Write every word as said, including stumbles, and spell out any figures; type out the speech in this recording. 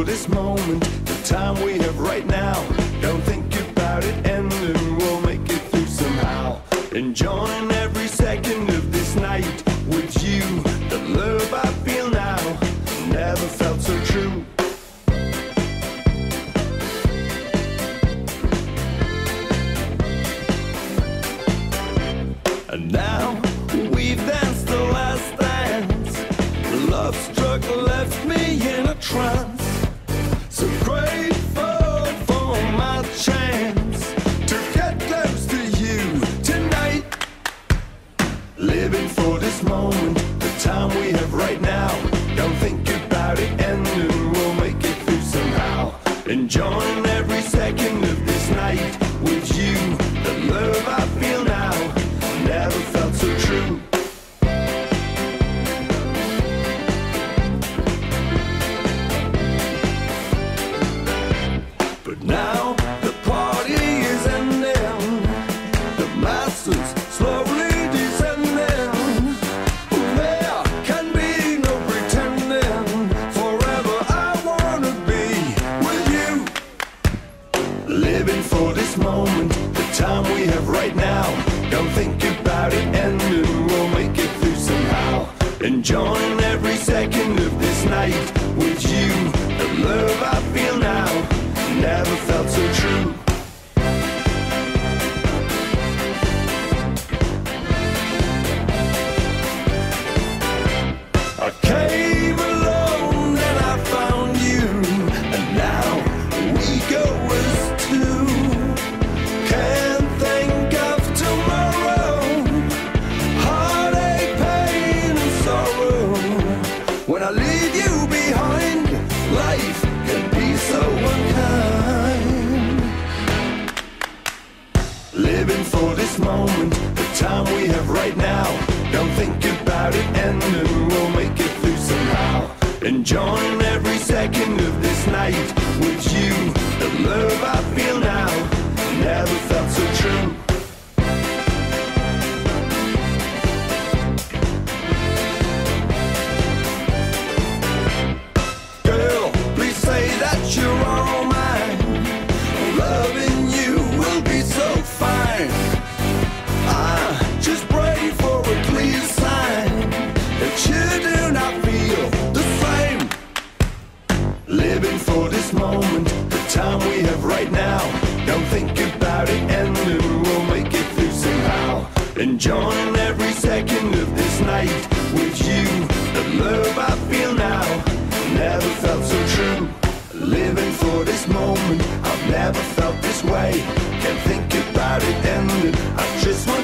for this moment, the time we have right now. Don't think about it ending, we'll make it through somehow. Enjoying every second of this night with you. The love I feel now never felt so true. And now we've danced the last dance. Love struck, left me in a trance. Living for this moment, the time we have right now. Don't think about it ending, we'll make it through somehow. Enjoying every second of this night with you. The love I feel now never felt so true. But now the party is ending. The masses slowly for this moment, the time we have right now. Don't think about it ending, we'll make it through somehow. Enjoying every second of this night with you. The love I feel now never felt so true. I came alone and I found you, and now we go as two. When I leave you behind, life can be so unkind. Living for this moment, the time we have right now. Don't think about it ending, we'll make it through somehow. Enjoying every second of this night with you. The love I feel now never felt so true. You're all mine. Loving you will be so fine. I just pray for a clear sign that you do not feel the same. Living for this moment, the time we have right now. Don't think about it ending, we'll make it through somehow. Enjoying every second of this night with you. The love I feel now never felt so true. Living for this moment, I've never felt this way. Can't think about it ending, I just want